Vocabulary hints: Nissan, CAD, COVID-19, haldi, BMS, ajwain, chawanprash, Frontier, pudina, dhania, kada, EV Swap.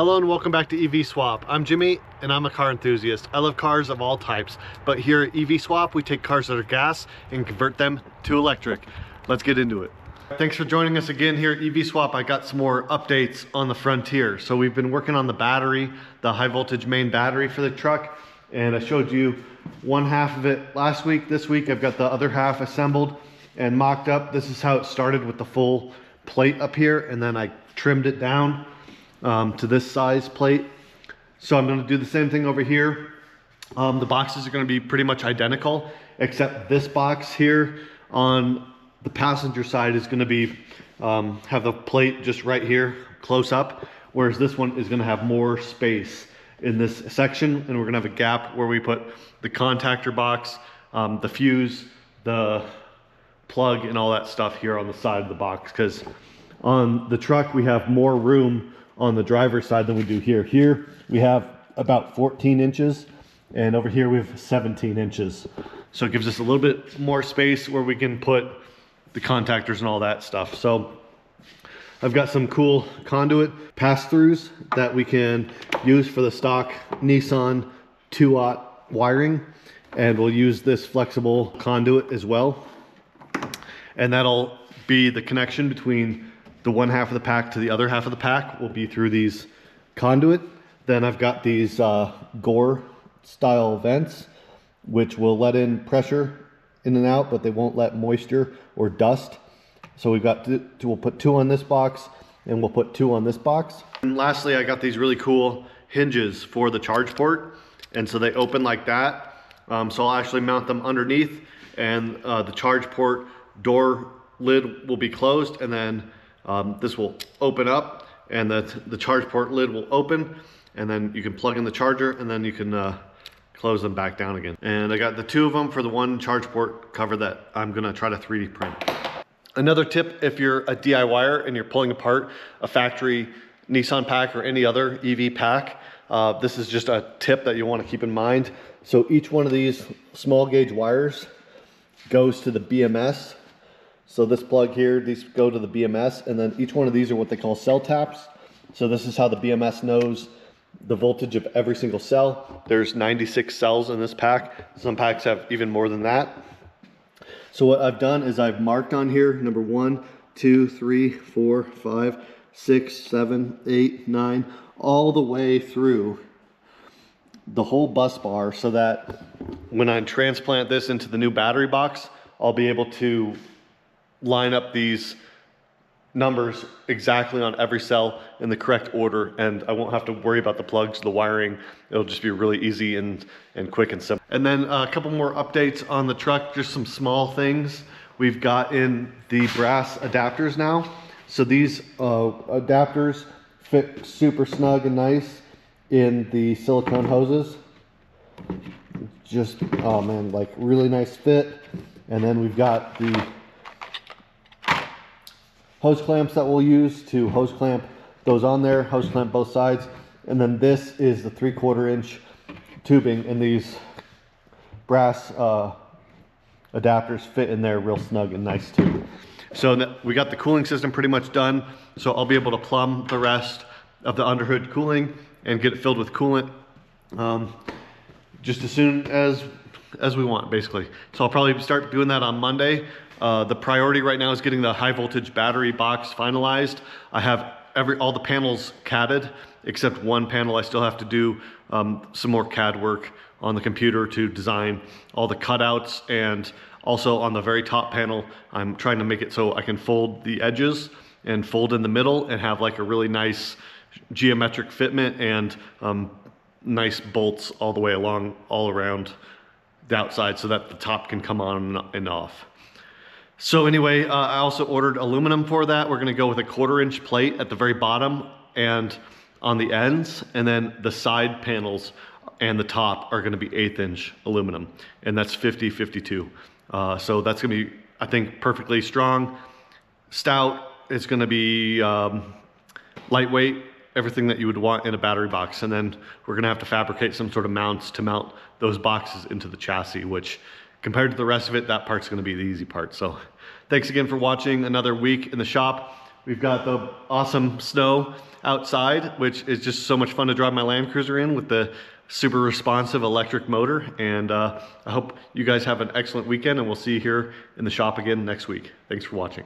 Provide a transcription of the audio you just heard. Hello and welcome back to EV Swap. I'm Jimmy and I'm a car enthusiast. I love cars of all types, but here at EV Swap we take cars that are gas and convert them to electric. Let's get into it. Thanks for joining us again here at EV Swap. I got some more updates on the Frontier. So we've been working on the battery, the high voltage main battery for the truck, and I showed you one half of it last week. This week I've got the other half assembled and mocked up. This is how it started with the full plate up here, and then I trimmed it down to this size plate. So I'm going to do the same thing over here. The boxes are going to be pretty much identical, except this box here on the passenger side is going to be have the plate just right here close up, whereas this one is going to have more space in this section, and we're going to have a gap where we put the contactor box, the fuse, the plug, and all that stuff here on the side of the box, because on the truck we have more room on the driver's side than we do here. Here we have about 14 inches and over here we have 17 inches. So it gives us a little bit more space where we can put the contactors and all that stuff. So I've got some cool conduit pass-throughs that we can use for the stock Nissan 2-aught wiring. And we'll use this flexible conduit as well. And that'll be the connection between the one half of the pack to the other half of the pack will be through these conduit. Then I've got these gore style vents, which will let in pressure in and out, but they won't let moisture or dust. So we've got we'll put two on this box and we'll put two on this box. And lastly, I got these really cool hinges for the charge port. And so they open like that. So I'll actually mount them underneath, and the charge port door lid will be closed, and then this will open up, and the charge port lid will open, and then you can plug in the charger, and then you can close them back down again. And I got the two of them for the one charge port cover that I'm gonna try to 3D print. Another tip, if you're a DIYer and you're pulling apart a factory Nissan pack or any other EV pack, this is just a tip that you want to keep in mind. So each one of these small gauge wires goes to the BMS. So this plug here, these go to the BMS, and then each one of these are what they call cell taps. So this is how the BMS knows the voltage of every single cell. There's 96 cells in this pack. Some packs have even more than that. So what I've done is I've marked on here, number 1, 2, 3, 4, 5, 6, 7, 8, 9, all the way through the whole bus bar, so that when I transplant this into the new battery box, I'll be able to line up these numbers exactly on every cell in the correct order, and I won't have to worry about the plugs, the wiring. It'll just be really easy and quick and simple. And then a couple more updates on the truck, just some small things. We've got in the brass adapters now. So these adapters fit super snug and nice in the silicone hoses. Just, oh man, like really nice fit. And then we've got the hose clamps that we'll use to hose clamp those on there, hose clamp both sides. And then this is the 3/4 inch tubing, and these brass adapters fit in there real snug and nice too. So we got the cooling system pretty much done. So I'll be able to plumb the rest of the underhood cooling and get it filled with coolant just as soon as we want, basically. So I'll probably start doing that on Monday. The priority right now is getting the high voltage battery box finalized. I have all the panels CAD'd except one panel. I still have to do some more CAD work on the computer to design all the cutouts, and also on the very top panel I'm trying to make it so I can fold the edges and fold in the middle and have like a really nice geometric fitment and nice bolts all the way along, all around the outside, so that the top can come on and off. So anyway, I also ordered aluminum for that. We're gonna go with a 1/4 inch plate at the very bottom and on the ends, and then the side panels and the top are gonna be 1/8 inch aluminum, and that's 50/52. So that's gonna be, I think, perfectly strong, stout. It's gonna be lightweight, everything that you would want in a battery box. And then we're gonna have to fabricate some sort of mounts to mount those boxes into the chassis, which compared to the rest of it, that part's gonna be the easy part. So thanks again for watching another week in the shop. We've got the awesome snow outside, which is just so much fun to drive my Land Cruiser in with the super responsive electric motor. And I hope you guys have an excellent weekend, and we'll see you here in the shop again next week. Thanks for watching.